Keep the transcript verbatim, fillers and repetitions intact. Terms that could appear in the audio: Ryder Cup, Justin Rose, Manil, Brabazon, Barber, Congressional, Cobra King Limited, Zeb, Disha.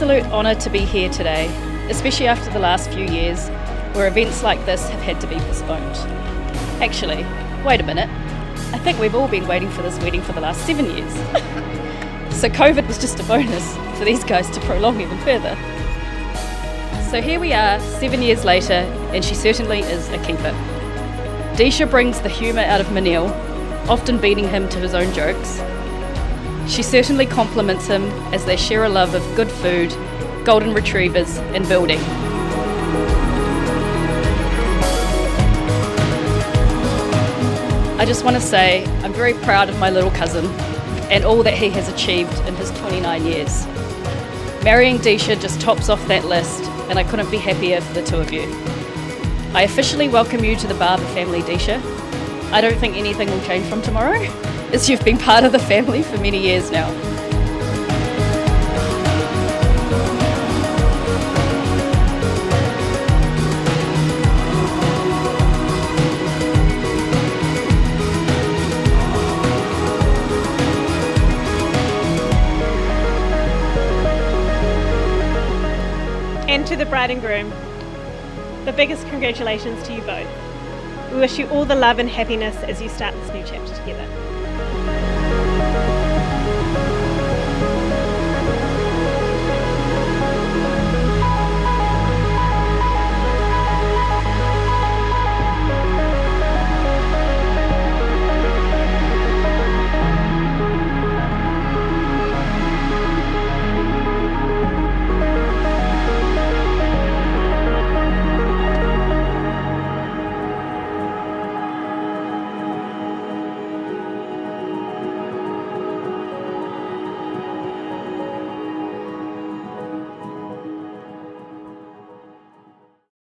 absolute honour to be here today, especially after the last few years where events like this have had to be postponed. Actually, wait a minute, I think we've all been waiting for this wedding for the last seven years. So COVID was just a bonus for these guys to prolong even further. So here we are, seven years later, and she certainly is a keeper. Disha brings the humour out of Manil, often beating him to his own jokes. She certainly compliments him as they share a love of good food, golden retrievers and building. I just want to say I'm very proud of my little cousin and all that he has achieved in his twenty-nine years. Marrying Disha just tops off that list, and I couldn't be happier for the two of you. I officially welcome you to the Barber family, Disha. I don't think anything will change from tomorrow, as you've been part of the family for many years now. And to the bride and groom, the biggest congratulations to you both. We wish you all the love and happiness as you start this new chapter together.